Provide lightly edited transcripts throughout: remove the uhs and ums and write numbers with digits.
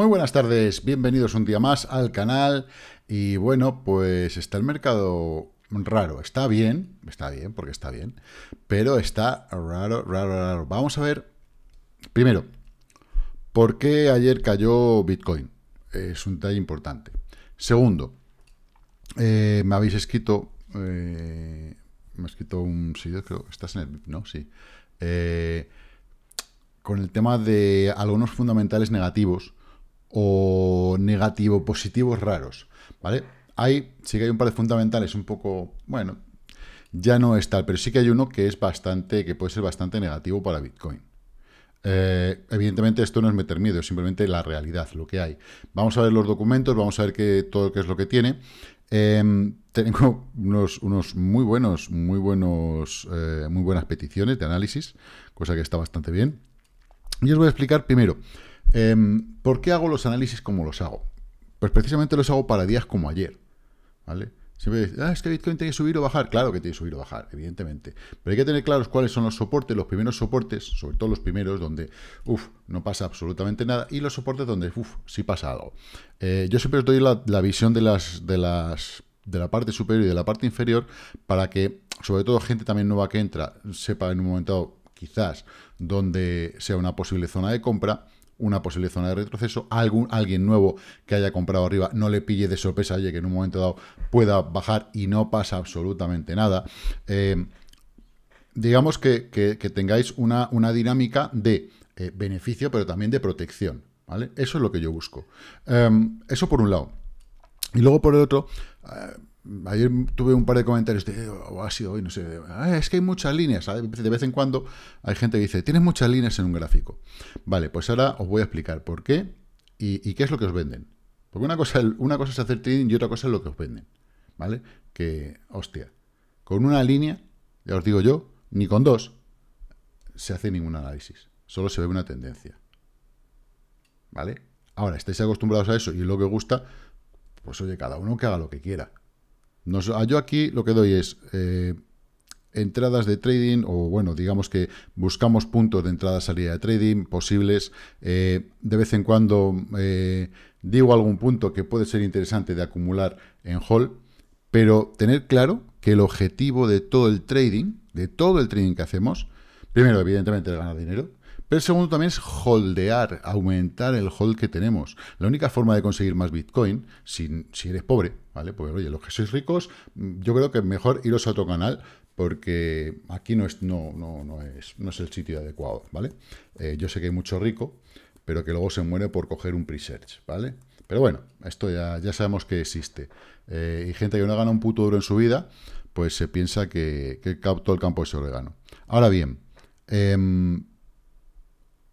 Muy buenas tardes, bienvenidos un día más al canal. Y bueno, pues está el mercado raro. Está bien, porque está bien, pero está raro. Vamos a ver, primero, ¿por qué ayer cayó Bitcoin? Es un detalle importante. Segundo, me habéis escrito, me ha escrito un seguidor, creo, ¿estás en el VIP? ¿No? Sí. Con el tema de algunos fundamentales negativos o negativo-positivos raros, ¿vale? Ahí sí que hay un par de fundamentales un poco, bueno, ya no es tal, pero sí que hay uno que es bastante, que puede ser bastante negativo para Bitcoin. Evidentemente esto no es meter miedo, es simplemente la realidad, lo que hay. Vamos a ver los documentos, vamos a ver todo qué es lo que tiene. Tengo unos muy buenas peticiones de análisis, cosa que está bastante bien. Y os voy a explicar primero, ¿por qué hago los análisis como los hago? Pues precisamente los hago para días como ayer, ¿vale? Siempre dices, es que Bitcoin tiene que subir o bajar. Claro que tiene que subir o bajar, evidentemente. Pero hay que tener claros cuáles son los soportes, los primeros soportes, sobre todo los primeros, donde, no pasa absolutamente nada, y los soportes donde, sí pasa algo. Yo siempre os doy la visión de la parte superior y de la parte inferior para que, sobre todo, gente también nueva que entra, sepa en un momento dado, quizás, donde sea una posible zona de compra, una posible zona de retroceso, alguien nuevo que haya comprado arriba no le pille de sorpresa, oye, que en un momento dado pueda bajar y no pasa absolutamente nada. Digamos que tengáis una dinámica de beneficio, pero también de protección, ¿vale? Eso es lo que yo busco. Eso por un lado. Y luego por el otro, ayer tuve un par de comentarios de, ha sido hoy, no sé, es que hay muchas líneas, ¿sabes? De vez en cuando hay gente que dice, tienes muchas líneas en un gráfico. Vale, pues ahora os voy a explicar por qué y qué es lo que os venden. Porque una cosa es hacer trading y otra cosa es lo que os venden, ¿vale? Que, hostia, con una línea, ya os digo yo, ni con dos, se hace ningún análisis, solo se ve una tendencia, ¿vale? Ahora, estáis acostumbrados a eso y es lo que os gusta, pues oye, cada uno que haga lo que quiera. Yo aquí lo que doy es entradas de trading, o bueno, digamos que buscamos puntos de entrada, salida de trading posibles. De vez en cuando digo algún punto que puede ser interesante de acumular en hold, pero tener claro que el objetivo de todo el trading, que hacemos, primero, evidentemente, es ganar dinero. Pero el segundo también es holdear, aumentar el hold que tenemos. La única forma de conseguir más Bitcoin, si eres pobre, ¿vale? Pues oye, los que sois ricos, yo creo que mejor iros a otro canal, porque aquí no es el sitio adecuado, ¿vale? Yo sé que hay mucho rico, pero que luego se muere por coger un pre-search, ¿vale? Pero bueno, esto ya sabemos que existe. Y gente que no gana un puto duro en su vida, pues se piensa que captó el campo de ese orégano. Ahora bien,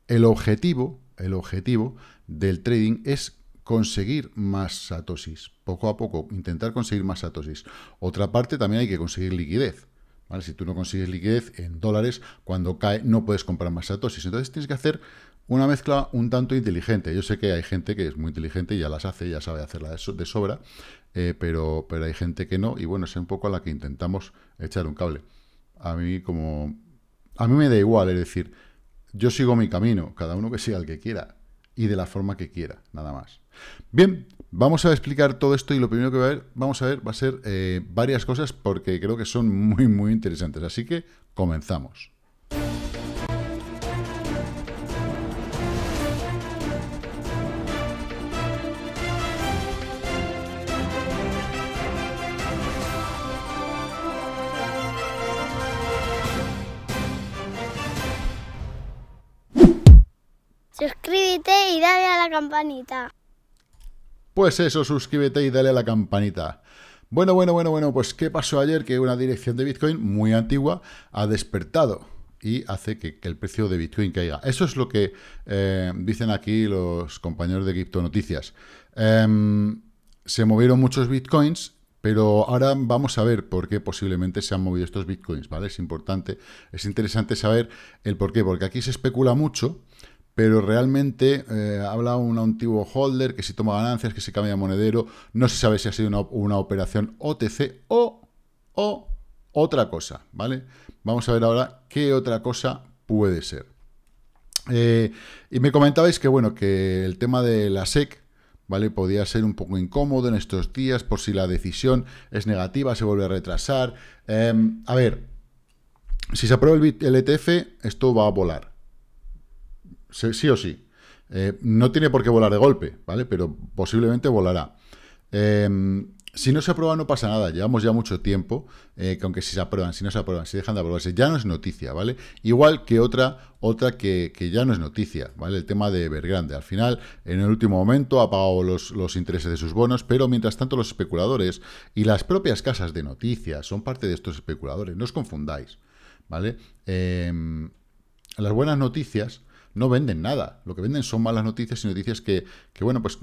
el objetivo del trading es conseguir más satoshis. Poco a poco, intentar conseguir más satoshis. Otra parte, también hay que conseguir liquidez, ¿vale? Si tú no consigues liquidez en dólares, cuando cae no puedes comprar más satoshis. Entonces tienes que hacer una mezcla un tanto inteligente. Yo sé que hay gente que es muy inteligente y ya las hace, ya sabe hacerla de sobra, pero hay gente que no. Y bueno, es un poco a la que intentamos echar un cable. A mí me da igual, es decir, yo sigo mi camino, cada uno que siga el que quiera y de la forma que quiera, nada más. Bien, vamos a explicar todo esto y lo primero que vamos a ver va a ser varias cosas porque creo que son muy, muy interesantes. Así que comenzamos. Suscríbete y dale a la campanita. Pues eso, suscríbete y dale a la campanita. Bueno, pues ¿qué pasó ayer? Que una dirección de Bitcoin muy antigua ha despertado y hace que el precio de Bitcoin caiga. Eso es lo que dicen aquí los compañeros de Crypto Noticias. Se movieron muchos Bitcoins, pero ahora vamos a ver por qué posiblemente se han movido estos Bitcoins, ¿vale? Es importante, es interesante saber el por qué, porque aquí se especula mucho, pero realmente habla un antiguo holder que si toma ganancias, que se cambia de monedero, no se sabe si ha sido una operación OTC o otra cosa, ¿vale? Vamos a ver ahora qué otra cosa puede ser. Y me comentabais que, bueno, que el tema de la SEC, ¿vale?, podía ser un poco incómodo en estos días por si la decisión es negativa, se vuelve a retrasar. A ver, si se aprueba el ETF, esto va a volar. Sí, sí o sí. No tiene por qué volar de golpe, ¿vale? Pero posiblemente volará. Si no se aprueba no pasa nada, llevamos ya mucho tiempo, que aunque si se aprueban, si no se aprueban, si dejan de aprobarse, ya no es noticia, ¿vale? Igual que otra que ya no es noticia, ¿vale? El tema de Evergrande, al final, en el último momento ha pagado los intereses de sus bonos, pero mientras tanto los especuladores y las propias casas de noticias son parte de estos especuladores, no os confundáis, ¿vale? Las buenas noticias no venden nada. Lo que venden son malas noticias y noticias que bueno, pues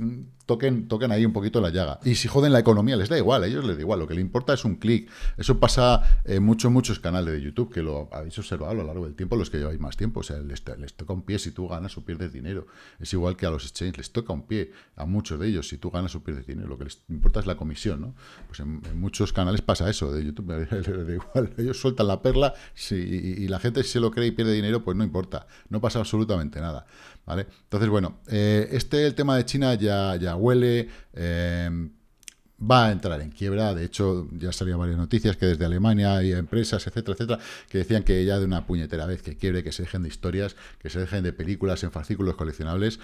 toquen ahí un poquito la llaga. Y si joden la economía, les da igual, a ellos les da igual. Lo que les importa es un clic. Eso pasa en muchos canales de YouTube, que lo habéis observado a lo largo del tiempo, los que lleváis más tiempo. O sea, les toca un pie si tú ganas o pierdes dinero. Es igual que a los exchanges, les toca un pie a muchos de ellos si tú ganas o pierdes dinero. Lo que les importa es la comisión, ¿no? Pues en muchos canales pasa eso de YouTube, les da igual. Ellos sueltan la perla y la gente, si se lo cree y pierde dinero, pues no importa. No pasa absolutamente nada, ¿vale? Entonces, bueno, el tema de China ya huele, va a entrar en quiebra. De hecho, ya salían varias noticias que desde Alemania hay empresas, etcétera, etcétera, que decían que ya de una puñetera vez que quiebre, que se dejen de historias, que se dejen de películas en fascículos coleccionables,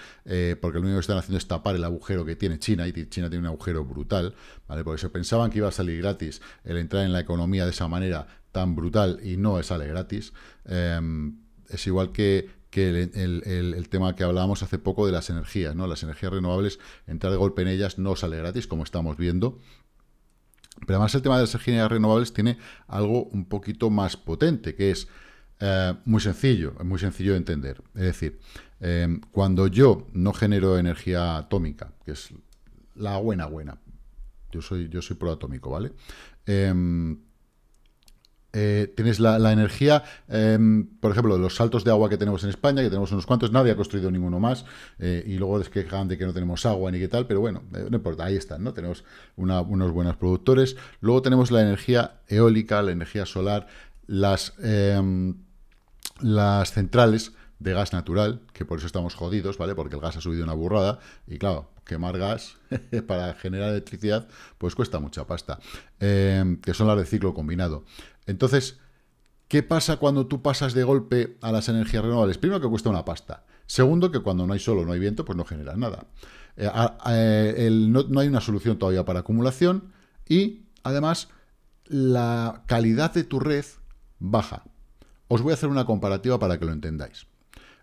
porque lo único que están haciendo es tapar el agujero que tiene China, y China tiene un agujero brutal, ¿vale? Por eso pensaban que iba a salir gratis el entrar en la economía de esa manera tan brutal, y no sale gratis. Es igual que el tema que hablábamos hace poco de las energías, ¿no? Las energías renovables, entrar de golpe en ellas no sale gratis, como estamos viendo. Pero además el tema de las energías renovables tiene algo un poquito más potente, que es muy sencillo de entender. Es decir, cuando yo no genero energía atómica, que es la buena, yo soy proatómico, ¿vale? Tienes la energía, por ejemplo, los saltos de agua que tenemos en España, que tenemos unos cuantos, nadie ha construido ninguno más, y luego es quejan de que no tenemos agua ni qué tal, pero bueno, no importa, ahí están, ¿no? Tenemos unos buenos productores. Luego tenemos la energía eólica, la energía solar, las centrales de gas natural, que por eso estamos jodidos, ¿vale? Porque el gas ha subido una burrada, y claro, quemar gas para generar electricidad, pues cuesta mucha pasta, que son las de ciclo combinado. Entonces, ¿qué pasa cuando tú pasas de golpe a las energías renovables? Primero, que cuesta una pasta. Segundo, que cuando no hay sol, no hay viento, pues no generas nada. No hay una solución todavía para acumulación, y además la calidad de tu red baja. Os voy a hacer una comparativa para que lo entendáis.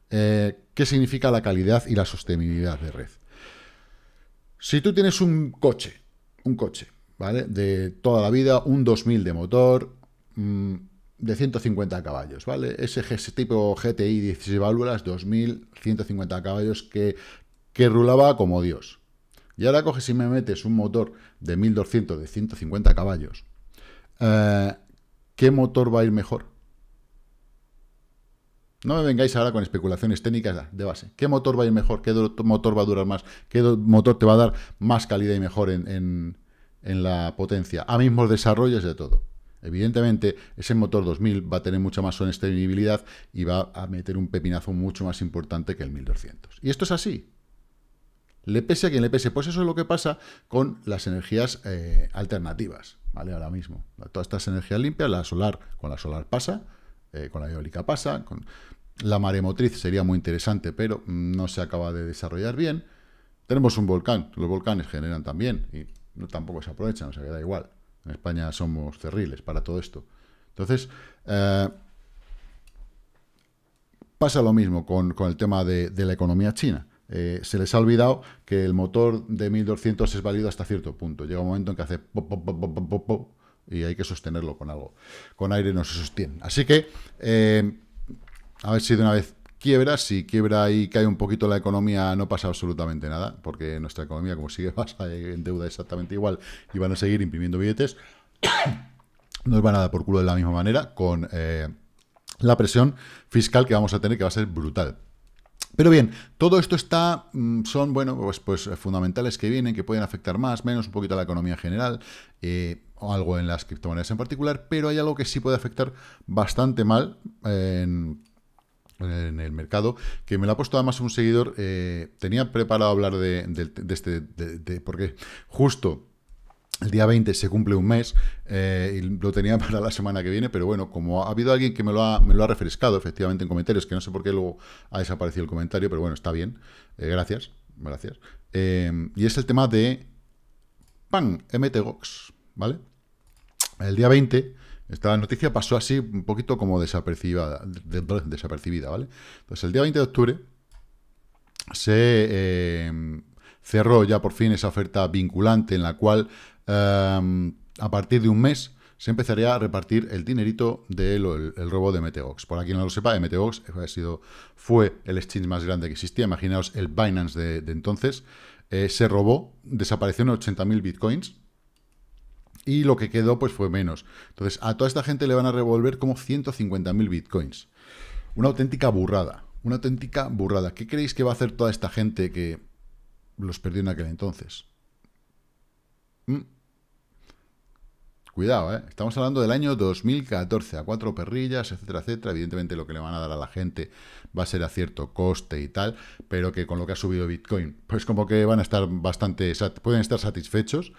¿Qué significa la calidad y la sostenibilidad de red? Si tú tienes un coche, ¿vale?, de toda la vida, un 2000 de motor, de 150 caballos, ¿vale? Ese tipo GTI 16 válvulas, 2000, 150 caballos, que rulaba como Dios. Y ahora coges y me metes un motor de 1200 de 150 caballos. ¿Qué motor va a ir mejor? No me vengáis ahora con especulaciones técnicas de base. ¿Qué motor va a ir mejor? ¿Qué motor va a durar más? ¿Qué motor te va a dar más calidad y mejor en la potencia? A mismos desarrollos de todo. Evidentemente, ese motor 2000 va a tener mucha más sostenibilidad y va a meter un pepinazo mucho más importante que el 1200. Y esto es así. Le pese a quien le pese. Pues eso es lo que pasa con las energías alternativas, ¿vale? Ahora mismo. Todas estas energías limpias, con la solar pasa, con la eólica pasa, con la maremotriz sería muy interesante, pero no se acaba de desarrollar bien. Tenemos un volcán, los volcanes generan también, y tampoco se aprovechan, o sea que da igual. En España somos cerriles para todo esto. Entonces, pasa lo mismo con el tema de la economía china. Se les ha olvidado que el motor de 1200 es válido hasta cierto punto. Llega un momento en que hace pop, pop, pop, pop, pop, pop, y hay que sostenerlo con algo. Con aire no se sostiene. Así que, a ver si de una vez quiebra. Si quiebra y cae un poquito la economía, no pasa absolutamente nada, porque nuestra economía, como sigue basada en deuda exactamente igual, y van a seguir imprimiendo billetes, nos van a dar por culo de la misma manera, con la presión fiscal que vamos a tener, que va a ser brutal. Pero bien, todo esto son, bueno, pues fundamentales que vienen, que pueden afectar más, menos, un poquito a la economía en general, o algo en las criptomonedas en particular, pero hay algo que sí puede afectar bastante mal en el mercado, que me lo ha puesto además un seguidor. Tenía preparado hablar de porque justo el día 20 se cumple un mes, y lo tenía para la semana que viene, pero bueno, como ha habido alguien que me lo ha refrescado efectivamente en comentarios, que no sé por qué luego ha desaparecido el comentario, pero bueno, está bien, gracias. Y es el tema de MTGOX, ¿vale? El día 20, esta noticia pasó así un poquito como desapercibida, ¿vale? Entonces, el día 20 de octubre se cerró ya por fin esa oferta vinculante en la cual a partir de un mes se empezaría a repartir el dinerito del robo de MTGOX. Por aquí no lo sepa, MTGOX fue el exchange más grande que existía. Imaginaos el Binance de entonces. Se robó, desaparecieron 80.000 bitcoins y lo que quedó pues fue menos. Entonces a toda esta gente le van a revolver como 150.000 bitcoins. Una auténtica burrada, una auténtica burrada. ¿Qué creéis que va a hacer toda esta gente que los perdió en aquel entonces? Cuidado, ¿eh? Estamos hablando del año 2014, a 4 perrillas, etcétera, etcétera. Evidentemente lo que le van a dar a la gente va a ser a cierto coste y tal, pero que con lo que ha subido Bitcoin, pues como que van a estar bastante, pueden estar satisfechos.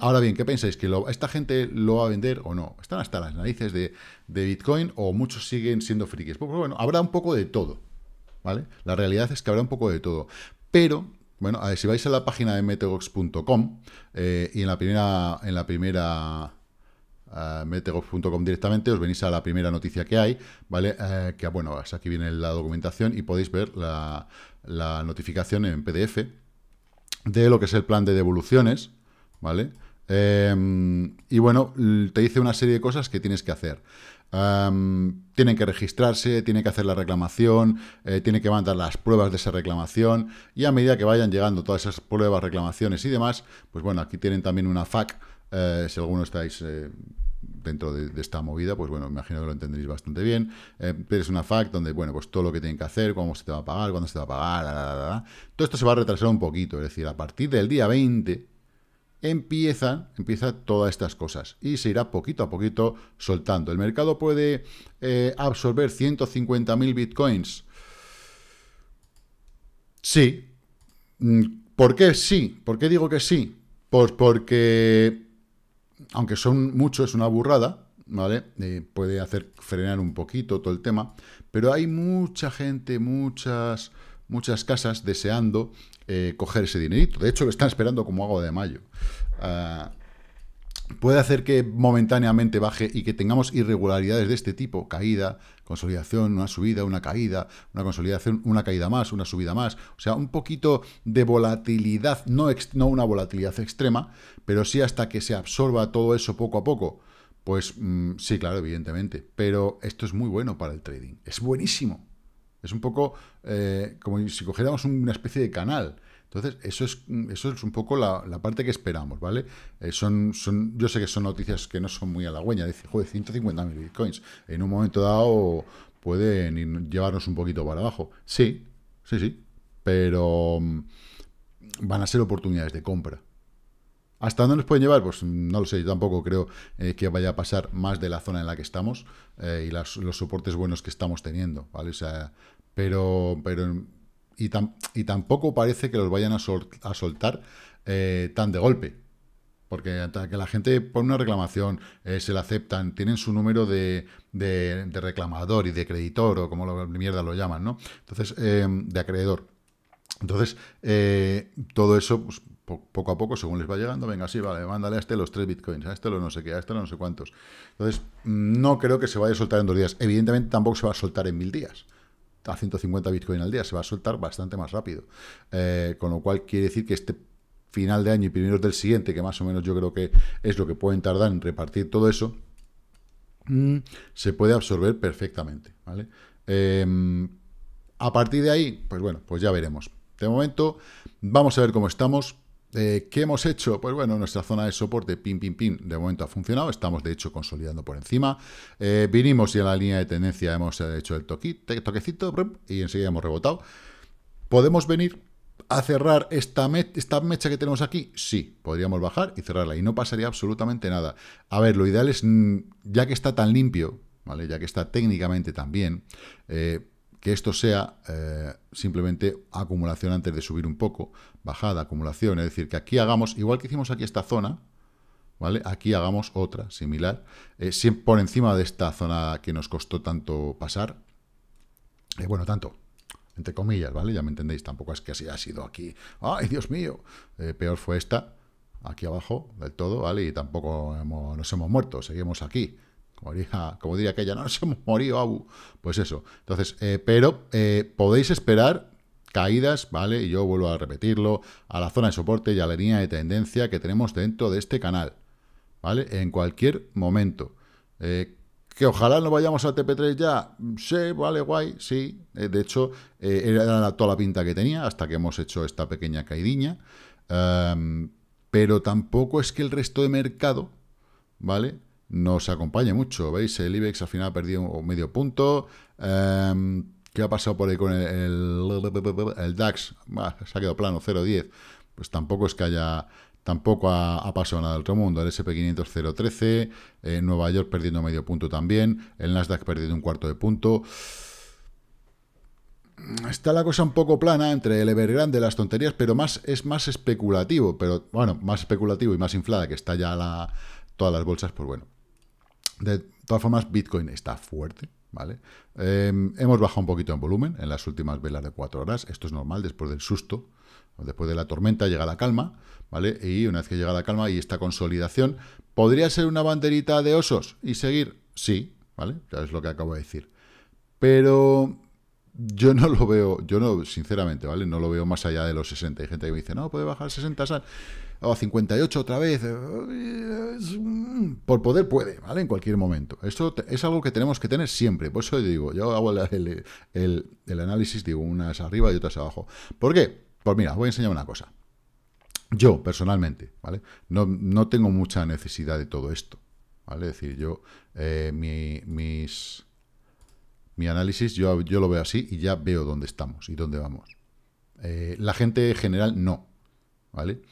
Ahora bien, ¿qué pensáis? ¿Que esta gente lo va a vender o no? ¿Están hasta las narices de Bitcoin o muchos siguen siendo frikis? Pues bueno, habrá un poco de todo, ¿vale? La realidad es que habrá un poco de todo, pero... Bueno, a ver, si vais a la página de mtgox.com y en la primera mtgox.com directamente os venís a la primera noticia que hay, ¿vale? Que bueno, aquí viene la documentación y podéis ver la notificación en PDF de lo que es el plan de devoluciones, ¿vale? Y bueno, te dice una serie de cosas que tienes que hacer. Tienen que registrarse, tienen que hacer la reclamación, tienen que mandar las pruebas de esa reclamación, y a medida que vayan llegando todas esas pruebas, reclamaciones y demás, pues bueno, aquí tienen también una FAQ, si alguno estáis dentro de esta movida, pues bueno, me imagino que lo entenderéis bastante bien, pero es una FAQ donde, bueno, pues todo lo que tienen que hacer, cómo se te va a pagar, cuándo se te va a pagar, todo esto se va a retrasar un poquito, es decir, a partir del día 20... Empieza todas estas cosas y se irá poquito a poquito soltando. El mercado puede absorber 150.000 bitcoins. Sí. ¿Por qué sí? ¿Por qué digo que sí? Pues porque, aunque son muchos, es una burrada, ¿vale? Puede hacer frenar un poquito todo el tema, pero hay mucha gente, muchas casas deseando coger ese dinerito. De hecho, lo están esperando como agua de mayo. Puede hacer que momentáneamente baje y que tengamos irregularidades de este tipo. Caída, consolidación, una subida, una caída, una consolidación, una caída más, una subida más. O sea, un poquito de volatilidad, no una volatilidad extrema, pero sí hasta que se absorba todo eso poco a poco. Pues sí, claro, evidentemente. Pero esto es muy bueno para el trading. Es buenísimo. Es un poco como si cogiéramos una especie de canal. Entonces, eso es un poco la parte que esperamos, ¿vale? Yo sé que son noticias que no son muy halagüeñas. Dice, joder, 150.000 bitcoins. En un momento dado pueden llevarnos un poquito para abajo. Sí, sí, sí. Pero van a ser oportunidades de compra. ¿Hasta dónde nos pueden llevar? Pues no lo sé, yo tampoco creo que vaya a pasar más de la zona en la que estamos y los soportes buenos que estamos teniendo, ¿vale? O sea, pero tampoco parece que los vayan a soltar tan de golpe, porque hasta que la gente pone una reclamación, se la aceptan, tienen su número de reclamador y de creditor, o como lo llaman, ¿no? Entonces, de acreedor. Entonces, todo eso... Pues, poco a poco, según les va llegando, venga, sí, vale, mándale a este los 3 bitcoins, a este los no sé qué, a este los no sé cuántos. Entonces, no creo que se vaya a soltar en 2 días. Evidentemente, tampoco se va a soltar en 1000 días. A 150 bitcoins al día se va a soltar bastante más rápido. Con lo cual, quiere decir que este final de año y primeros del siguiente, que más o menos yo creo que es lo que pueden tardar en repartir todo eso, se puede absorber perfectamente, ¿vale? A partir de ahí, pues bueno, pues ya veremos. De momento, vamos a ver cómo estamos. ¿Qué hemos hecho? Pues bueno, nuestra zona de soporte, de momento ha funcionado. Estamos, de hecho, consolidando por encima. Vinimos y en la línea de tendencia hemos hecho el toquecito y enseguida hemos rebotado. ¿Podemos venir a cerrar esta mecha que tenemos aquí? Sí, podríamos bajar y cerrarla y no pasaría absolutamente nada. A ver, lo ideal es, ya que está tan limpio, ¿vale? Ya que está técnicamente tan bien, que esto sea simplemente acumulación antes de subir un poco, bajada, acumulación, es decir, que aquí hagamos, igual que hicimos aquí esta zona, ¿vale? Aquí hagamos otra similar, siempre por encima de esta zona que nos costó tanto pasar, bueno, tanto, entre comillas, ¿vale? Ya me entendéis, tampoco es que ha sido aquí, ¡ay, Dios mío! Peor fue esta, aquí abajo del todo, ¿vale? Y tampoco nos hemos muerto, seguimos aquí. Como diría aquella, no nos hemos morido, abu. Pues eso. Entonces, pero podéis esperar caídas, ¿vale? Y yo vuelvo a repetirlo, a la zona de soporte y a la línea de tendencia que tenemos dentro de este canal, ¿vale? En cualquier momento. Que ojalá no vayamos al TP3 ya. Sí, vale, guay, sí. De hecho, era toda la pinta que tenía hasta que hemos hecho esta pequeña caidinha. Pero tampoco es que el resto de mercado, ¿vale?, nos acompaña mucho, ¿veis? El IBEX al final ha perdido medio punto. ¿Qué ha pasado por ahí con el DAX? Bah, se ha quedado plano, 0,10. Pues tampoco es que haya... Tampoco ha pasado nada del otro mundo. El SP500, 0,13. Nueva York perdiendo medio punto también. El Nasdaq perdiendo un cuarto de punto. Está la cosa un poco plana entre el Evergrande, las tonterías, pero más es más especulativo. Pero, bueno, más especulativo y más inflada, que está ya todas las bolsas, pues bueno. De todas formas, Bitcoin está fuerte, ¿vale? Hemos bajado un poquito en volumen en las últimas velas de 4 horas. Esto es normal, después del susto, después de la tormenta llega la calma, ¿vale? Y una vez que llega la calma y esta consolidación, ¿podría ser una banderita de osos y seguir? Sí, ¿vale? Ya es lo que acabo de decir. Pero yo no lo veo, yo no, sinceramente, ¿vale? No lo veo más allá de los 60. Hay gente que me dice, no, puede bajar 60, ¿sabes? O 58 otra vez. Por poder puede, ¿vale? En cualquier momento. Esto es algo que tenemos que tener siempre. Por eso digo, yo hago el análisis, digo, unas arriba y otras abajo. ¿Por qué? Pues mira, os voy a enseñar una cosa. Yo, personalmente, ¿vale? No tengo mucha necesidad de todo esto, ¿vale? Es decir, yo, mi análisis, yo lo veo así y ya veo dónde estamos y dónde vamos. La gente en general no, ¿vale?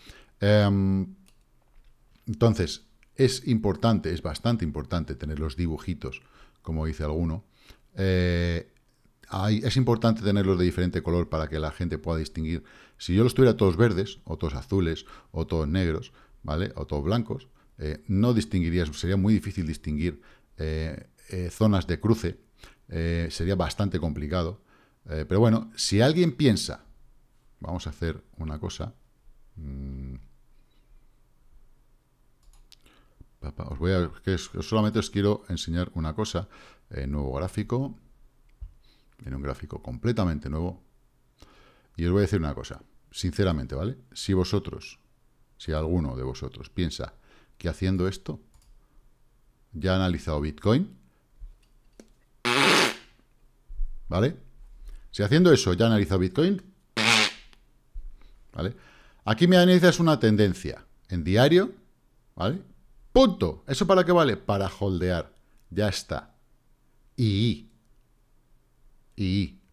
Entonces, es importante, es bastante importante tener los dibujitos, como dice alguno. Es importante tenerlos de diferente color para que la gente pueda distinguir. Si yo los tuviera todos verdes, o todos azules, o todos negros, ¿vale? O todos blancos, no distinguirías, sería muy difícil distinguir zonas de cruce. Sería bastante complicado. Pero bueno, si alguien piensa, vamos a hacer una cosa. Os voy a, solamente os quiero enseñar una cosa. Nuevo gráfico. En un gráfico completamente nuevo. Y os voy a decir una cosa. Sinceramente, ¿vale? Si vosotros, si alguno de vosotros piensa que haciendo esto ya ha analizado Bitcoin, ¿vale? Si haciendo eso ya analiza Bitcoin, ¿vale? Aquí me analizas una tendencia en diario, ¿vale? Punto. ¿Eso para qué vale? Para holdear. Ya está. Y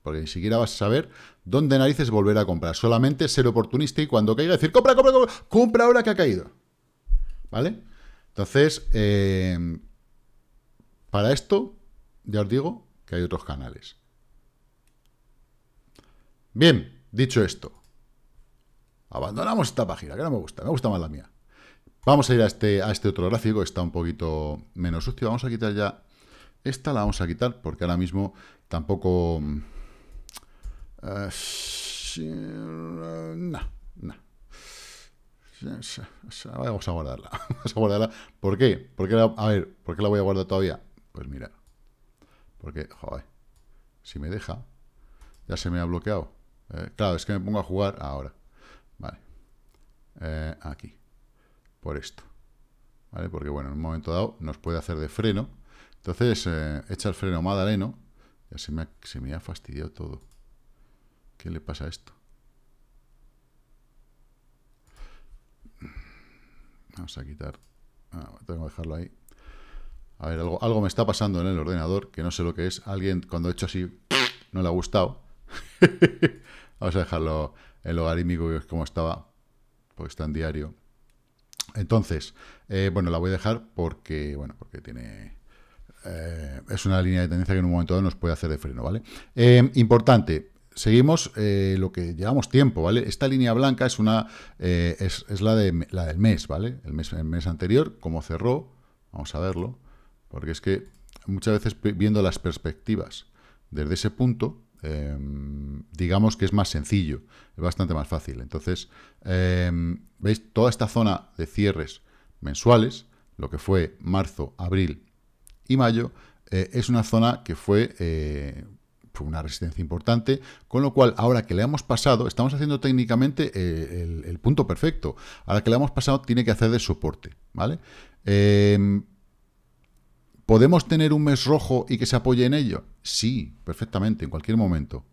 porque ni siquiera vas a saber dónde narices volver a comprar. Solamente ser oportunista y cuando caiga decir, compra, compra, compra, compra ahora que ha caído. ¿Vale? Entonces, para esto, ya os digo que hay otros canales. Bien, dicho esto, abandonamos esta página, que no me gusta más la mía. Vamos a ir a este otro gráfico, está un poquito menos sucio. Vamos a quitar ya, esta la vamos a quitar porque ahora mismo tampoco... Vamos a guardarla, vamos a guardarla. ¿Por qué? ¿Por qué la voy a guardar todavía? Pues mira, porque, joder, si me deja, ya se me ha bloqueado. Claro, es que me pongo a jugar ahora. Vale. Aquí. Por esto. ¿Vale? Porque, bueno, en un momento dado nos puede hacer de freno. Entonces, echa el freno madaleno. Ya se me ha fastidiado todo. ¿Qué le pasa a esto? Vamos a quitar... Ah, tengo que dejarlo ahí. A ver, algo me está pasando en el ordenador, que no sé lo que es. Alguien, cuando he hecho así, no le ha gustado. Vamos a dejarlo en logarítmico, que es como estaba, porque está en diario. Entonces, bueno, la voy a dejar porque, bueno, porque tiene... es una línea de tendencia que en un momento dado nos puede hacer de freno, ¿vale? Importante, seguimos lo que llevamos tiempo, ¿vale? Esta línea blanca es una es la del mes, ¿vale? El mes anterior, como cerró, vamos a verlo, porque es que muchas veces viendo las perspectivas desde ese punto, digamos que es más sencillo, es bastante más fácil. Entonces, veis toda esta zona de cierres mensuales, lo que fue marzo, abril y mayo, es una zona que fue una resistencia importante, con lo cual ahora que le hemos pasado, estamos haciendo técnicamente el punto perfecto, ahora que le hemos pasado tiene que hacer de soporte, ¿vale? ¿Podemos tener un mes rojo y que se apoye en ello? Sí, perfectamente, en cualquier momento,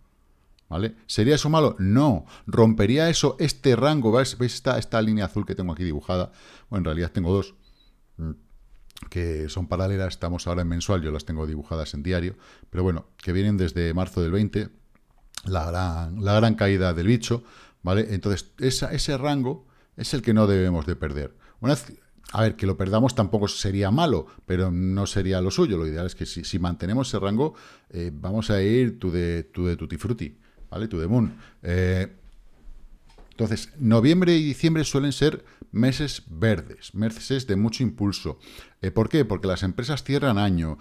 ¿vale? ¿Sería eso malo? No. ¿Rompería eso este rango? ¿Veis esta línea azul que tengo aquí dibujada? Bueno, en realidad tengo dos que son paralelas, estamos ahora en mensual, yo las tengo dibujadas en diario, pero bueno, que vienen desde marzo del 20, la gran caída del bicho, ¿vale? Entonces, ese rango es el que no debemos de perder. Una vez... A ver, que lo perdamos tampoco sería malo, pero no sería lo suyo. Lo ideal es que si mantenemos ese rango, vamos a ir to the tutti frutti, ¿vale? To the moon. Entonces, noviembre y diciembre suelen ser meses verdes, meses de mucho impulso. ¿Por qué? Porque las empresas cierran año,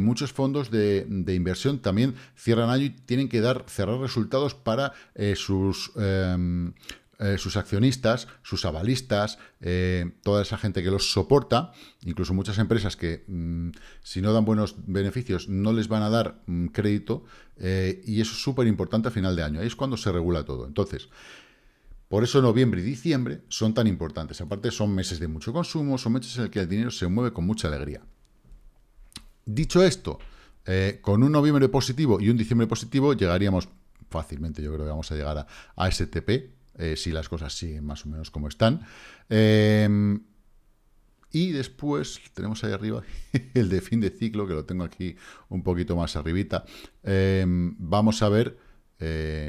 muchos fondos de inversión también cierran año y tienen que cerrar resultados para sus accionistas, sus avalistas, toda esa gente que los soporta, incluso muchas empresas que si no dan buenos beneficios no les van a dar crédito, y eso es súper importante a final de año, ahí es cuando se regula todo. Entonces, por eso noviembre y diciembre son tan importantes, aparte son meses de mucho consumo, son meses en los que el dinero se mueve con mucha alegría. Dicho esto, con un noviembre positivo y un diciembre positivo llegaríamos fácilmente, yo creo que vamos a llegar a STP, si las cosas siguen más o menos como están. Y después tenemos ahí arriba el de fin de ciclo, que lo tengo aquí un poquito más arribita. Vamos a ver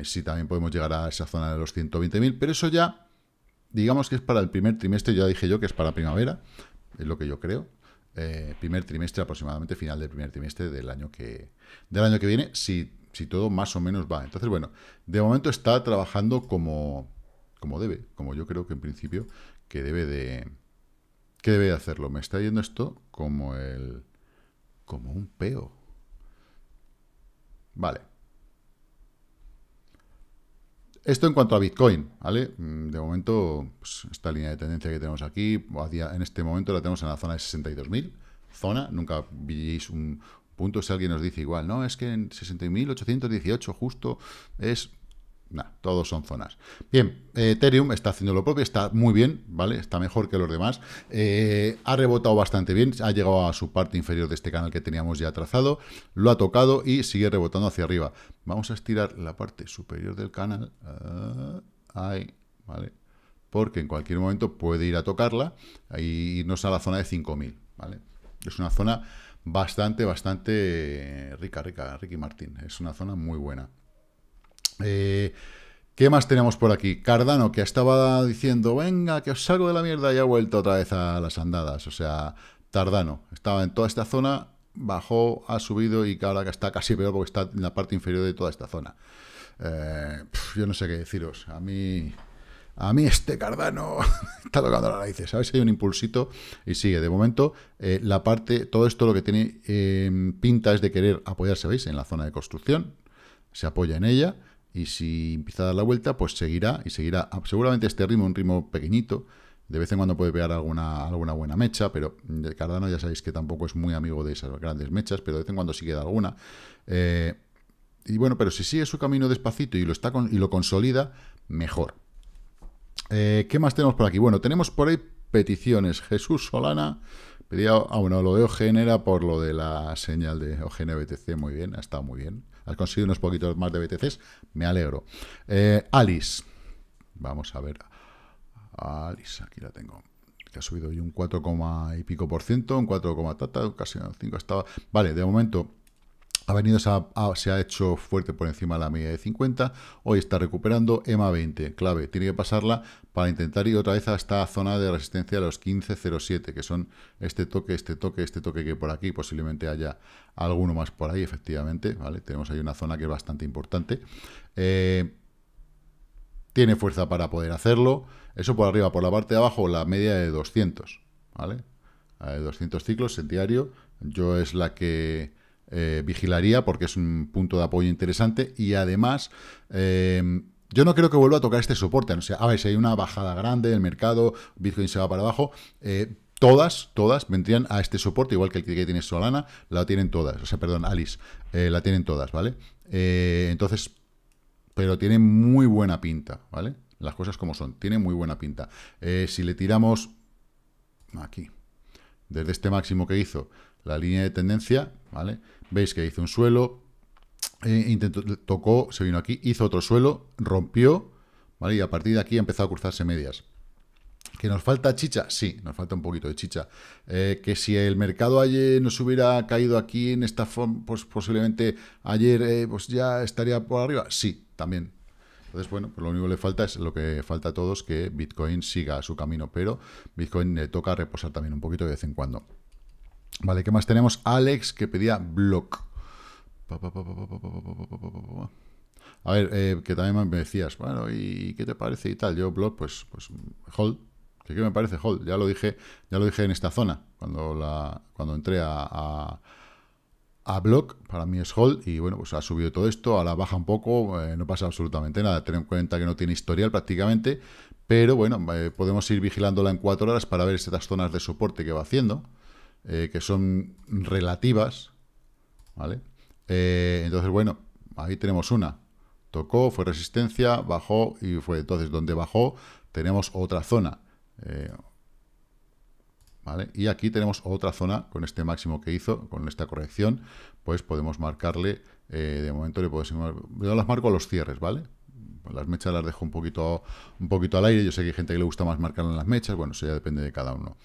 si también podemos llegar a esa zona de los 120.000, pero eso ya, digamos que es para el primer trimestre, ya dije yo que es para primavera, es lo que yo creo. Primer trimestre aproximadamente, final del primer trimestre del año que viene, si todo más o menos va. Entonces, bueno, de momento está trabajando como debe, como yo creo que en principio que debe de hacerlo. Me está yendo esto como un peo. Vale. Esto en cuanto a Bitcoin, ¿vale? De momento, pues, esta línea de tendencia que tenemos aquí, en este momento la tenemos en la zona de 62.000. Zona, nunca veis un punto. Si alguien nos dice igual, no, es que en 60.818 justo es... Nah, todos son zonas. Bien, Ethereum está haciendo lo propio, está muy bien, ¿vale? Está mejor que los demás. Ha rebotado bastante bien, ha llegado a su parte inferior de este canal que teníamos ya trazado, lo ha tocado y sigue rebotando hacia arriba. Vamos a estirar la parte superior del canal, ahí, ¿vale? Porque en cualquier momento puede ir a tocarla e irnos a la zona de 5.000, ¿vale? Es una zona bastante rica, Ricky Martín. Es una zona muy buena. ¿Qué más tenemos por aquí? Cardano, que estaba diciendo, venga, que os salgo de la mierda, y ha vuelto otra vez a las andadas. O sea, Cardano estaba en toda esta zona, bajó, ha subido y ahora está casi peor porque está en la parte inferior de toda esta zona. Yo no sé qué deciros. A mí este Cardano está tocando las narices. A ver si hay un impulsito y sigue. De momento, la parte, todo esto lo que tiene pinta es de querer apoyarse, ¿veis? En la zona de construcción. Se apoya en ella y si empieza a dar la vuelta, pues seguirá y seguirá. Seguramente este ritmo, un ritmo pequeñito. De vez en cuando puede pegar alguna buena mecha, pero el Cardano ya sabéis que tampoco es muy amigo de esas grandes mechas, pero de vez en cuando sí queda alguna. Y bueno, pero si sigue su camino despacito y lo consolida, mejor. ¿Qué más tenemos por aquí? Bueno, tenemos por ahí peticiones. Jesús Solana pedía... bueno, lo de OGN era por lo de la señal de OGN BTC. Muy bien, ha estado muy bien. Has conseguido unos poquitos más de BTCs, me alegro. Alice. Vamos a ver. Alice, aquí la tengo. Que ha subido hoy un 4, y pico por ciento, un 4, casi un 5 estaba. Vale, de momento... Ha venido, se ha hecho fuerte por encima de la media de 50, hoy está recuperando EMA 20, clave, tiene que pasarla para intentar ir otra vez a esta zona de resistencia de los 15.07, que son este toque que hay por aquí, posiblemente haya alguno más por ahí, efectivamente, ¿vale? Tenemos ahí una zona que es bastante importante. Tiene fuerza para poder hacerlo. Eso por arriba. Por la parte de abajo, la media de 200, ¿vale? 200 ciclos en diario. Yo es la que vigilaría porque es un punto de apoyo interesante. Y además, yo no creo que vuelva a tocar este soporte. O sea, a ver, si hay una bajada grande del mercado, Bitcoin se va para abajo, todas vendrían a este soporte, igual que el que tiene Solana, la tienen todas. O sea, perdón, Alice, la tienen todas, ¿vale? Entonces... pero tiene muy buena pinta, ¿vale? Las cosas como son, tiene muy buena pinta. Si le tiramos aquí, desde este máximo que hizo, la línea de tendencia, ¿vale? Veis que hizo un suelo, tocó, se vino aquí, hizo otro suelo, rompió, ¿vale? Y a partir de aquí ha empezado a cruzarse medias. ¿Que nos falta chicha? Sí, nos falta un poquito de chicha. Que si el mercado ayer nos hubiera caído aquí en esta forma, pues posiblemente ayer pues ya estaría por arriba. Sí, también. Entonces, bueno, pues lo único que le falta es lo que falta a todos, que Bitcoin siga su camino, pero Bitcoin le toca reposar también un poquito de vez en cuando. Vale, ¿qué más tenemos? Alex, que pedía Block. A ver, que también me decías, bueno, ¿y qué te parece y tal? Yo Block, pues hold. ¿Qué me parece? Hold, ya lo dije en esta zona, cuando entré a Block, para mí es hold, y bueno, pues ha subido todo esto, ahora baja un poco, no pasa absolutamente nada, ten en cuenta que no tiene historial prácticamente, pero bueno, podemos ir vigilándola en 4 horas para ver estas zonas de soporte que va haciendo, que son relativas, ¿vale? Entonces, bueno, ahí tenemos una, tocó, fue resistencia, bajó, y fue entonces donde bajó, tenemos otra zona. Vale, y aquí tenemos otra zona con este máximo que hizo, con esta corrección, pues podemos marcarle, de momento le podemos, yo las marco a los cierres, ¿vale? Pues las mechas las dejo un poquito al aire, yo sé que hay gente que le gusta más marcarlas en las mechas, bueno, eso ya depende de cada uno.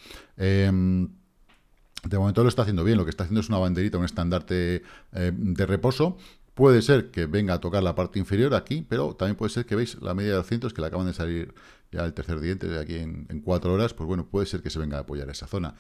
De momento lo está haciendo bien, lo que está haciendo es una banderita, un estandarte de reposo. Puede ser que venga a tocar la parte inferior aquí, pero también puede ser que veis la media de 200, que le acaban de salir ya el tercer diente de aquí en 4 horas, pues bueno, puede ser que se venga a apoyar esa zona.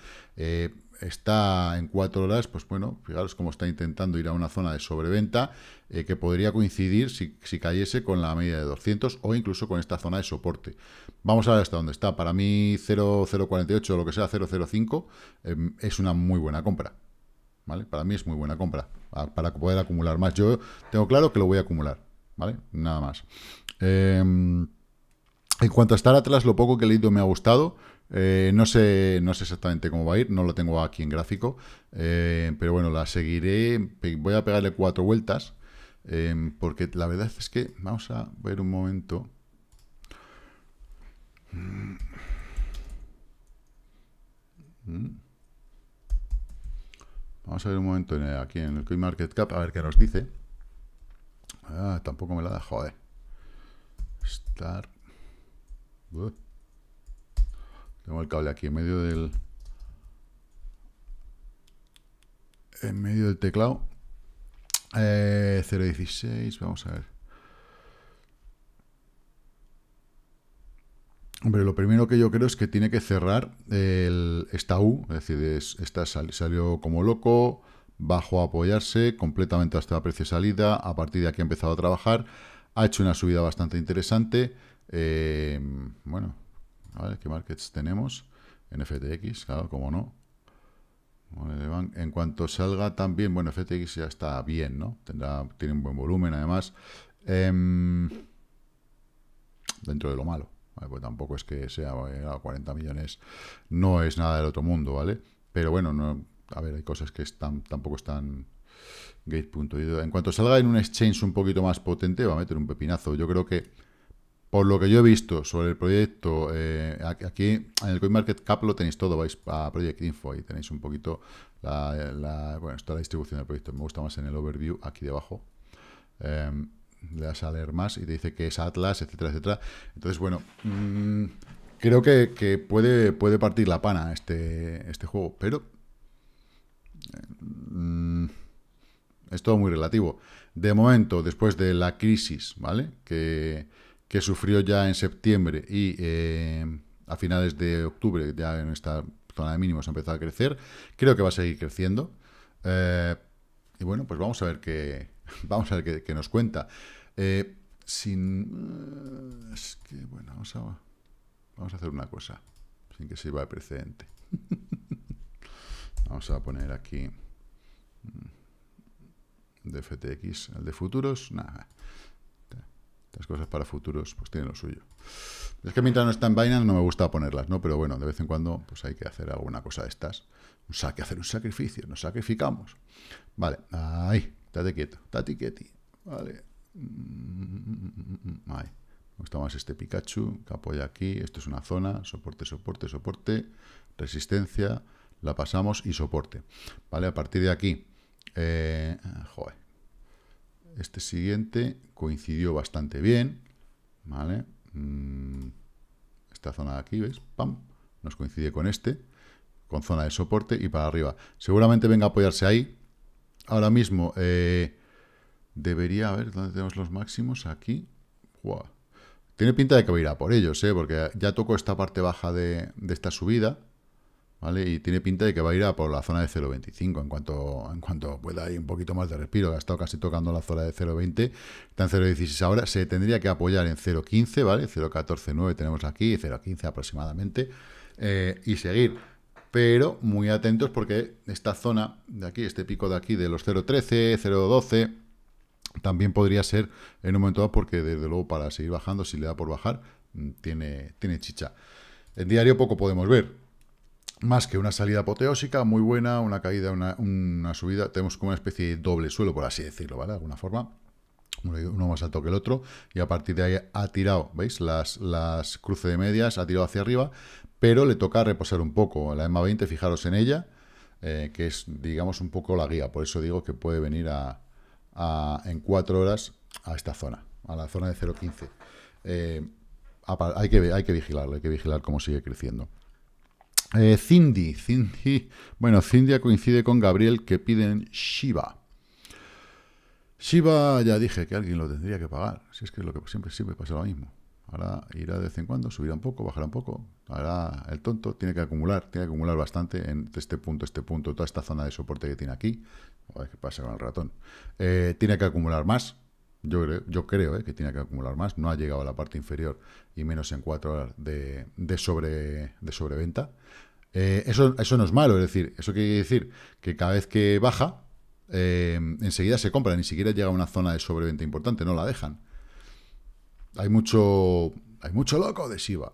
Está en 4 horas, pues bueno, fijaros cómo está intentando ir a una zona de sobreventa, que podría coincidir si cayese con la media de 200 o incluso con esta zona de soporte. Vamos a ver hasta dónde está. Para mí 0,048 o lo que sea, 0,05 es una muy buena compra. ¿Vale? Para mí es muy buena compra, para poder acumular más. Yo tengo claro que lo voy a acumular, ¿vale? Nada más. En cuanto a estar atrás, lo poco que he leído me ha gustado. No sé exactamente cómo va a ir, no lo tengo aquí en gráfico, pero bueno, la seguiré. Voy a pegarle 4 vueltas, porque la verdad es que, vamos a ver un momento. Vamos a ver un momento aquí en el CoinMarketCap, a ver qué nos dice. Ah, tampoco me la da, joder. Start. Tengo el cable aquí en medio del... en medio del teclado. 0.16, vamos a ver. Hombre, lo primero que yo creo es que tiene que cerrar esta U, es decir, esta salió como loco, bajó a apoyarse completamente hasta la precio salida, a partir de aquí ha empezado a trabajar, ha hecho una subida bastante interesante, bueno, a ver qué markets tenemos, en FTX, claro, como no, en cuanto salga también, bueno, FTX ya está bien, ¿no? Tiene un buen volumen además, dentro de lo malo. Vale, pues tampoco es que sea 40 millones, no es nada del otro mundo, ¿vale? Pero bueno, no, a ver, hay cosas que tampoco están... Gate.io. En cuanto salga en un exchange un poquito más potente, va a meter un pepinazo. Yo creo que, por lo que yo he visto sobre el proyecto, aquí en el CoinMarketCap lo tenéis todo, vais a Project Info y tenéis un poquito bueno, está la distribución del proyecto, me gusta más en el Overview, aquí debajo. Le das a leer más y te dice que es Atlas, etcétera, etcétera. Entonces, bueno, creo que puede partir la pana este juego, pero Es todo muy relativo. De momento, después de la crisis, ¿vale?, que sufrió ya en septiembre y a finales de octubre, ya en esta zona de mínimos, empezó a crecer. Creo que va a seguir creciendo. Y bueno, pues vamos a ver qué nos cuenta. Es que, bueno, vamos a hacer una cosa, sin que sirva de precedente. Vamos a poner aquí de FTX, el de futuros, nada. Las cosas para futuros pues tienen lo suyo. Es que mientras no está en Binance no me gusta ponerlas, ¿no? Pero bueno, de vez en cuando pues hay que hacer alguna cosa de estas. Hacer un sacrificio, nos sacrificamos. Vale, ahí, estate quieto, estate quieti. Vale. Ahí. Me gusta más este Pikachu que apoya aquí. Esto es una zona, soporte, soporte, soporte, resistencia, la pasamos y soporte. Vale, a partir de aquí, joder. Este siguiente coincidió bastante bien, ¿vale? Esta zona de aquí, ¿ves? ¡Pam! Nos coincide con este, con zona de soporte y para arriba. Seguramente venga a apoyarse ahí. Ahora mismo debería, a ver, ¿dónde tenemos los máximos? Aquí. ¡Guau! Tiene pinta de que irá por ellos, ¿eh? Porque ya tocó esta parte baja de esta subida, ¿vale? Y tiene pinta de que va a ir a por la zona de 0.25 en cuanto pueda. Hay un poquito más de respiro. Ha estado casi tocando la zona de 0.20. Está en 0.16 ahora. Se tendría que apoyar en 0.15, ¿vale? 0.14.9 tenemos aquí, 0.15 aproximadamente. Y seguir. Pero muy atentos porque esta zona de aquí, este pico de aquí de los 0.13, 0.12, también podría ser en un momento dado porque desde luego para seguir bajando, si le da por bajar, tiene chicha. En diario poco podemos ver. Más que una salida apoteósica, muy buena, una caída, una subida. Tenemos como una especie de doble suelo, por así decirlo, ¿vale? De alguna forma. Uno más alto que el otro. Y a partir de ahí ha tirado, ¿veis? Las cruces de medias, ha tirado hacia arriba. Pero le toca reposar un poco. La EMA 20, fijaros en ella, que es, digamos, un poco la guía. Por eso digo que puede venir en 4 horas a esta zona, a la zona de 0.15. Hay que vigilarlo, hay que vigilar cómo sigue creciendo. Cindy. Bueno, Cindy coincide con Gabriel que piden Shiba. Shiba ya dije que alguien lo tendría que pagar. Si es que es lo que siempre pasa lo mismo. Ahora irá de vez en cuando, subirá un poco, bajará un poco. Ahora el tonto tiene que acumular bastante en este punto, toda esta zona de soporte que tiene aquí. A ver qué pasa con el ratón. Tiene que acumular más. Yo creo que tiene que acumular más. No ha llegado a la parte inferior y menos en 4 horas de sobreventa. Eso no es malo, es decir, eso quiere decir que cada vez que baja, enseguida se compra, ni siquiera llega a una zona de sobreventa importante, no la dejan. Hay mucho loco de Shiba.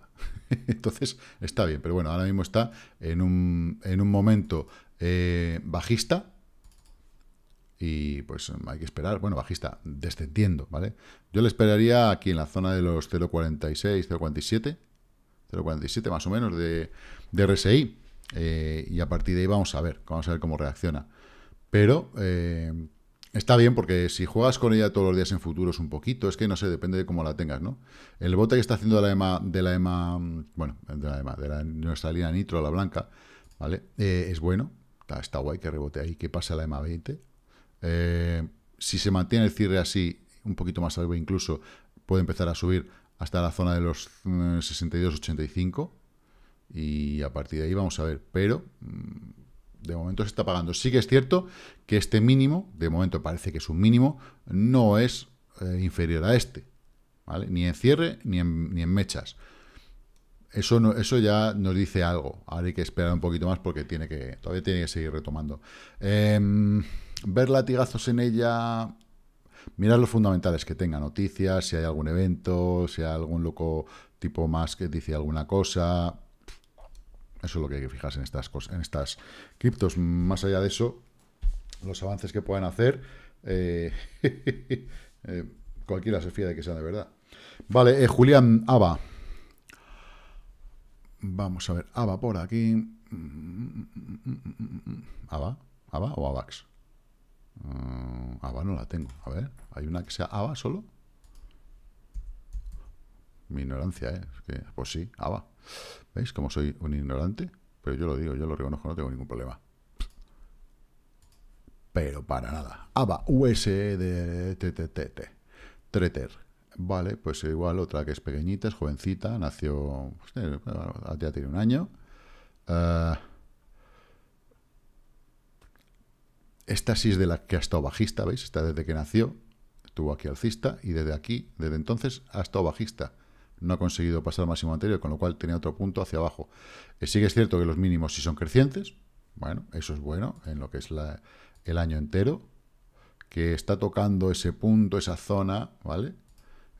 Entonces está bien, pero bueno, ahora mismo está en un momento bajista. Y pues hay que esperar, bueno, bajista, descendiendo, ¿vale? Yo le esperaría aquí en la zona de los 0.46, 0.47, 0.47 más o menos de RSI. Y a partir de ahí vamos a ver cómo reacciona. Pero está bien porque si juegas con ella todos los días en futuros un poquito, es que no sé, depende de cómo la tengas, ¿no? El bote que está haciendo de nuestra línea Nitro, la blanca, ¿vale? Es bueno, está guay que rebote ahí, que pase a la EMA 20. Si se mantiene el cierre así, un poquito más arriba incluso, puede empezar a subir hasta la zona de los 62,85 y a partir de ahí vamos a ver, pero de momento se está pagando. Sí que es cierto que este mínimo, de momento parece que es un mínimo, no es inferior a este, ¿vale? Ni en cierre ni en mechas. Eso ya nos dice algo. Ahora hay que esperar un poquito más porque todavía tiene que seguir retomando. Ver latigazos en ella, mirar los fundamentales que tenga, noticias, si hay algún evento, si hay algún loco tipo más que dice alguna cosa. Eso es lo que hay que fijarse en estas cosas, en estas criptos. Más allá de eso, los avances que puedan hacer, cualquiera se fía de que sea de verdad. Vale, Julián ABA. Vamos a ver, ABA por aquí. ¿ABA o ABAX? ABA no la tengo. A ver, ¿hay una que sea ABA solo? Mi ignorancia, ¿eh? Es que, pues sí, ABA. ¿Veis cómo soy un ignorante? Pero yo lo digo, yo lo reconozco, no tengo ningún problema. pero para nada. ABA, USD, Treter. Vale, pues igual otra que es pequeñita, es jovencita, nació, ya tiene un año. Esta sí es de la que ha estado bajista, ¿veis? Esta desde que nació, estuvo aquí alcista y desde aquí, desde entonces, ha estado bajista. No ha conseguido pasar al máximo anterior, con lo cual tenía otro punto hacia abajo. Sí que es cierto que los mínimos sí son crecientes. Bueno, eso es bueno en lo que es el año entero. Que está tocando ese punto, esa zona, ¿vale?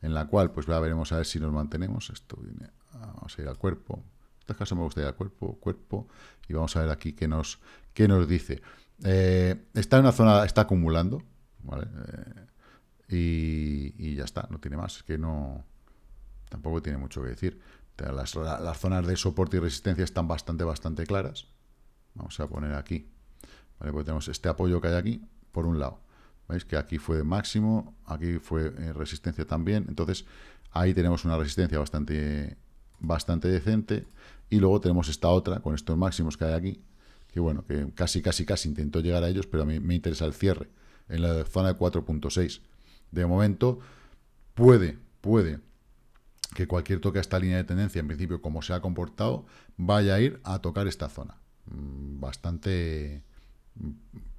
En la cual, pues ya veremos a ver si nos mantenemos. Esto viene, vamos a ir al cuerpo. En este caso me gusta ir al cuerpo. Y vamos a ver aquí qué nos dice. Está en una zona, está acumulando, ¿vale? Y ya está, no tiene más, es que no, tampoco tiene mucho que decir. Las zonas de soporte y resistencia están bastante claras. Vamos a poner aquí, ¿vale? Porque tenemos este apoyo que hay aquí, por un lado, ¿veis? Que aquí fue máximo, aquí fue resistencia también, entonces ahí tenemos una resistencia bastante decente, y luego tenemos esta otra, con estos máximos que hay aquí, que bueno, que casi intentó llegar a ellos, pero a mí me interesa el cierre, en la zona de 4.6. De momento, puede que cualquier toque a esta línea de tendencia, en principio, como se ha comportado, vaya a ir a tocar esta zona. Bastante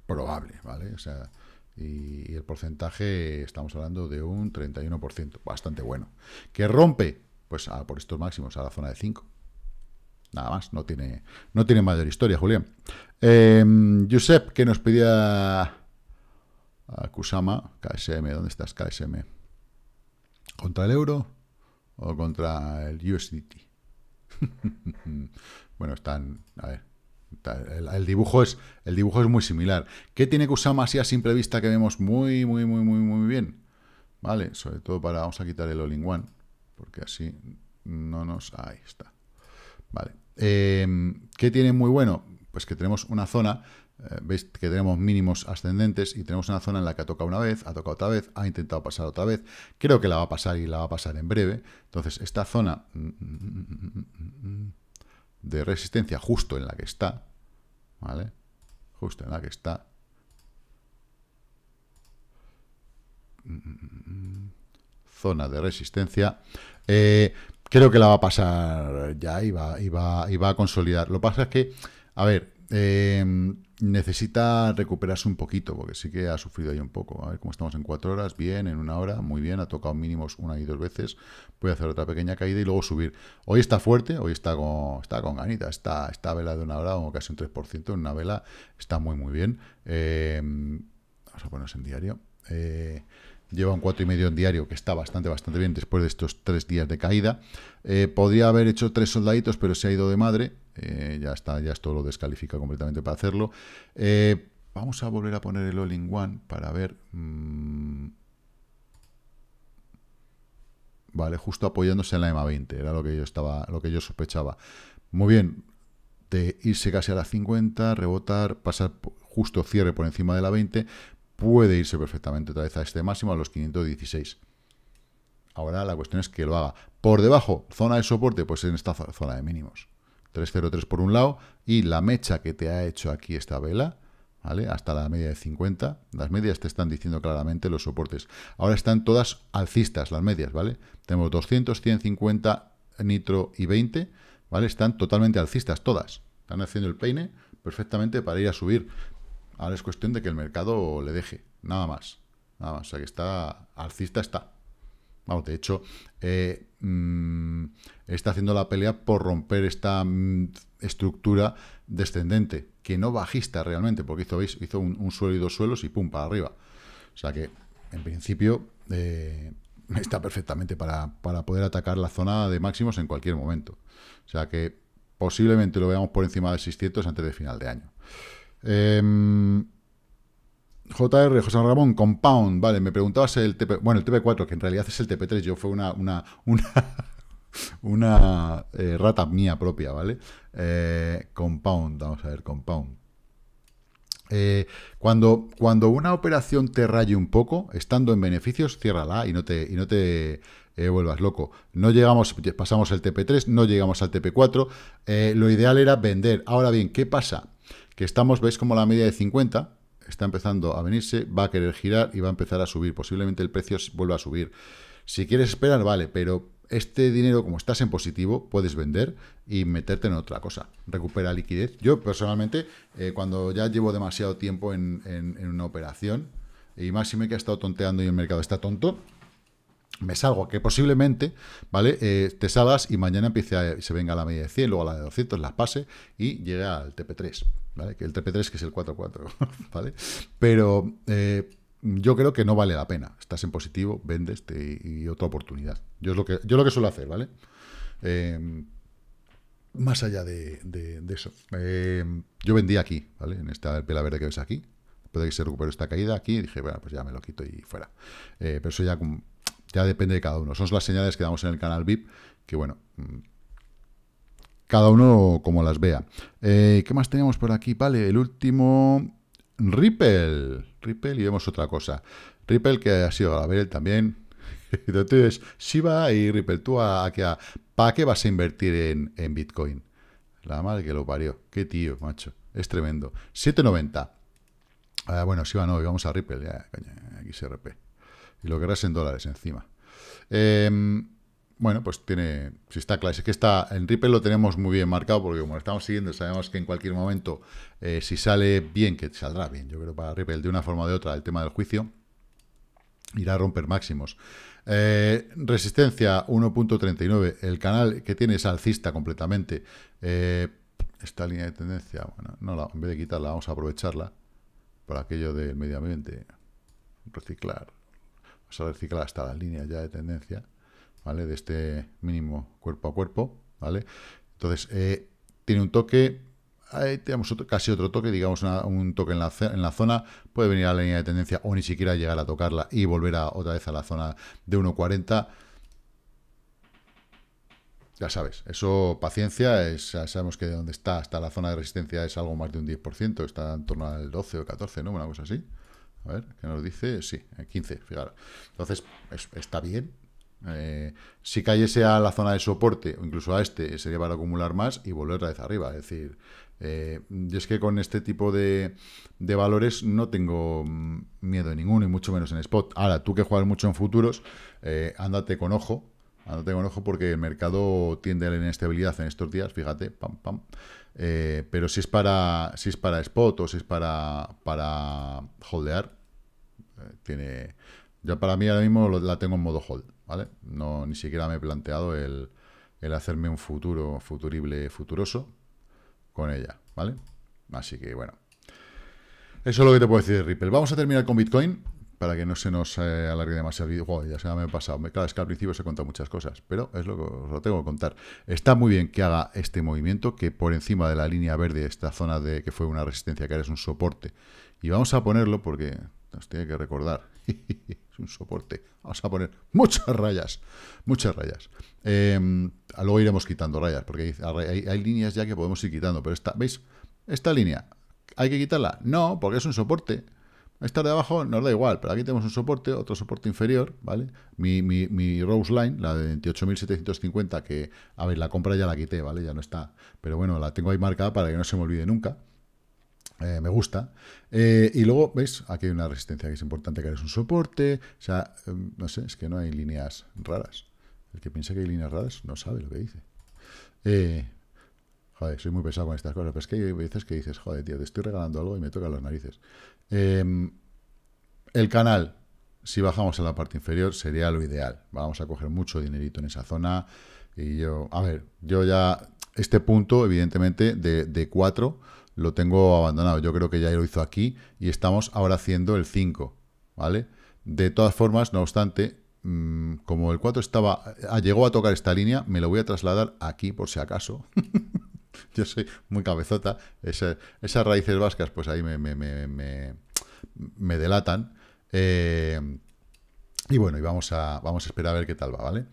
probable, ¿vale? O sea, y el porcentaje, estamos hablando de un 31%, bastante bueno. ¿Que rompe? Pues por estos máximos, a la zona de 5. Nada más, no tiene mayor historia, Julián. Josep, que nos pedía a Kusama, KSM, ¿dónde estás, KSM? ¿Contra el euro o contra el USDT? Bueno, están, a ver, el dibujo es muy similar. ¿Qué tiene Kusama así a simple vista que vemos muy bien? Vale, sobre todo para, vamos a quitar el all-in-one, porque así no nos, ahí está. Vale. ¿Qué tiene muy bueno? Pues que tenemos una zona, veis que tenemos mínimos ascendentes y tenemos una zona en la que ha tocado una vez, ha tocado otra vez, ha intentado pasar otra vez, creo que la va a pasar y la va a pasar en breve. Entonces esta zona de resistencia justo en la que está, ¿vale? Justo en la que está, zona de resistencia, creo que la va a pasar ya y va a consolidar. Lo que pasa es que, a ver, necesita recuperarse un poquito, porque sí que ha sufrido ahí un poco. A ver cómo estamos en 4 horas, bien, en 1 hora, muy bien, ha tocado mínimos 1 y 2 veces, puede hacer otra pequeña caída y luego subir. Hoy está fuerte, hoy está con ganita, está vela de 1 hora, o casi un 3%, en una vela está muy bien. Vamos a ponernos en diario. Lleva un 4,5 en diario, que está bastante bien después de estos 3 días de caída. Podría haber hecho 3 soldaditos, pero se ha ido de madre. Ya está, ya esto lo descalifica completamente para hacerlo. Vamos a volver a poner el all-in-one para ver... Vale, justo apoyándose en la EMA 20, era lo que yo sospechaba. Muy bien, de irse casi a la 50, rebotar, pasar justo cierre por encima de la 20... Puede irse perfectamente otra vez a este máximo, a los 516. Ahora la cuestión es que lo haga. Por debajo, zona de soporte, pues en esta zona de mínimos. 303 por un lado, y la mecha que te ha hecho aquí esta vela, ¿vale? Hasta la media de 50. Las medias te están diciendo claramente los soportes. Ahora están todas alcistas, las medias, ¿vale? Tenemos 200, 150, nitro y 20, ¿vale? Están totalmente alcistas, todas. Están haciendo el peine perfectamente para ir a subir. Ahora es cuestión de que el mercado le deje, nada más. Nada más. O sea, que está alcista, está. Vamos, de hecho, está haciendo la pelea por romper esta estructura descendente, que no bajista realmente, porque hizo, ¿veis? Hizo un suelo y 2 suelos y pum, para arriba. O sea que, en principio, está perfectamente para poder atacar la zona de máximos en cualquier momento. O sea que, posiblemente lo veamos por encima de 600 antes de final de año. JR, José Ramón, Compound, vale, me preguntabas el TP, bueno, el TP4, que en realidad es el TP3, yo fue una rata mía propia, ¿vale? Compound, vamos a ver, Compound. Cuando una operación te raye un poco, estando en beneficios, ciérrala y no te vuelvas loco. No llegamos, pasamos el TP3, no llegamos al TP4, lo ideal era vender. Ahora bien, ¿qué pasa? Que estamos, veis como la media de 50, está empezando a venirse, va a querer girar y va a empezar a subir. Posiblemente el precio vuelva a subir. Si quieres esperar, vale, pero este dinero, como estás en positivo, puedes vender y meterte en otra cosa. Recupera liquidez. Yo, personalmente, cuando ya llevo demasiado tiempo en una operación, y más si me que ha estado tonteando y el mercado está tonto, me salgo, que posiblemente, ¿vale? Te salgas y mañana empiece se venga a la media de 100, luego a la de 200, las pase y llegue al TP3, ¿vale? Que el TP3 que es el 4.4, ¿vale? Pero yo creo que no vale la pena. Estás en positivo, vendes y otra oportunidad. Yo es lo que suelo hacer, ¿vale? Más allá de eso. Yo vendí aquí, ¿vale? En esta pela verde que ves aquí. Después de que se recuperó esta caída aquí, dije, bueno, pues ya me lo quito y fuera. Pero eso ya... Ya depende de cada uno. Son las señales que damos en el canal VIP, que bueno, cada uno como las vea. ¿Qué más teníamos por aquí? Vale, el último, Ripple. Ripple y vemos otra cosa. Ripple que ha sido a ver también. Entonces, Shiba y Ripple, tú ¿para qué vas a invertir en Bitcoin? La madre que lo parió. Qué tío, macho. Es tremendo. 7,90. Bueno, Shiba no, vamos a Ripple. Ya, coño, aquí se XRP. Y lo querrás en dólares encima. Bueno, pues tiene... Si está claro, es que está... En Ripple lo tenemos muy bien marcado, porque como lo estamos siguiendo, sabemos que en cualquier momento, si sale bien, que saldrá bien, yo creo, para Ripple, de una forma o de otra, el tema del juicio, irá a romper máximos. Resistencia 1.39. El canal que tiene es alcista completamente. Esta línea de tendencia, bueno, no la, en vez de quitarla, vamos a aprovecharla por aquello del medio ambiente. Reciclar. A reciclar hasta las líneas ya de tendencia, ¿vale? De este mínimo cuerpo a cuerpo, ¿vale? Entonces, tiene un toque, ahí tenemos casi otro toque, digamos un toque en la zona, puede venir a la línea de tendencia o ni siquiera llegar a tocarla y volver otra vez a la zona de 1.40. Ya sabes, eso, paciencia, ya sabemos que de donde está hasta la zona de resistencia es algo más de un 10%, está en torno al 12 o 14, ¿no? Una cosa así. A ver, ¿qué nos dice? Sí, 15, fijaros. Entonces, está bien. Si cayese a la zona de soporte, o incluso a este, sería para acumular más y volver otra vez arriba. Es decir, y es que con este tipo de valores no tengo miedo de ninguno, y mucho menos en spot. Ahora, tú que juegas mucho en futuros, ándate con ojo. Ándate con ojo porque el mercado tiende a la inestabilidad en estos días, fíjate, pam, pam. Pero si es para spot o si es para holdear, tiene... Yo para mí ahora mismo la tengo en modo hold, ¿vale? No, ni siquiera me he planteado el hacerme un futuro, futurible, futuroso con ella, ¿vale? Así que, bueno. Eso es lo que te puedo decir de Ripple. Vamos a terminar con Bitcoin para que no se nos alargue demasiado el vídeo. Wow, ya se me ha pasado. Claro, es que al principio se cuentan muchas cosas, pero es lo que os lo tengo que contar. Está muy bien que haga este movimiento, que por encima de la línea verde, esta zona de que fue una resistencia, que ahora es un soporte. Y vamos a ponerlo porque nos tiene que recordar. Es un soporte. Vamos a poner muchas rayas. Muchas rayas. Luego iremos quitando rayas, porque hay líneas ya que podemos ir quitando. Pero esta, ¿veis? Esta línea, ¿hay que quitarla? No, porque es un soporte. Esta de abajo nos da igual, pero aquí tenemos un soporte, otro soporte inferior, ¿vale? Mi Rose Line, la de 28.750, que, a ver, la compra ya la quité, ¿vale? Ya no está, pero bueno, la tengo ahí marcada para que no se me olvide nunca. Me gusta. Y luego, ¿veis? Aquí hay una resistencia que es importante, que es un soporte. O sea, no sé, es que no hay líneas raras. El que piensa que hay líneas raras no sabe lo que dice. Joder, soy muy pesado con estas cosas, pero es que hay veces que dices, joder, tío, te estoy regalando algo y me tocan las narices. El canal, si bajamos a la parte inferior, sería lo ideal. Vamos a coger mucho dinerito en esa zona. Y yo, a ver, yo ya este punto, evidentemente, de 4 lo tengo abandonado. Yo creo que ya lo hizo aquí y estamos ahora haciendo el 5, ¿vale? De todas formas, no obstante, como el 4 llegó a tocar esta línea, me lo voy a trasladar aquí por si acaso. Yo soy muy cabezota. Esas raíces vascas, pues ahí me delatan. Y bueno, y vamos a esperar a ver qué tal va, ¿vale?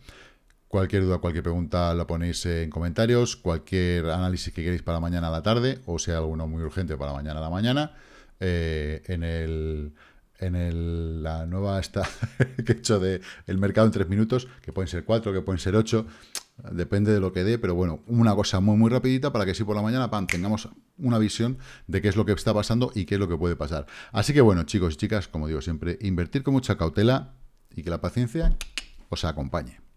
Cualquier duda, cualquier pregunta la ponéis en comentarios. Cualquier análisis que queréis para mañana a la tarde, o sea, alguno muy urgente para mañana a la mañana. La nueva esta que he hecho de el mercado en 3 minutos, que pueden ser 4, que pueden ser 8... Depende de lo que dé, pero bueno, una cosa muy, muy rapidita para que si por la mañana, pam, tengamos una visión de qué es lo que está pasando y qué es lo que puede pasar. Así que bueno, chicos y chicas, como digo siempre, invertir con mucha cautela y que la paciencia os acompañe.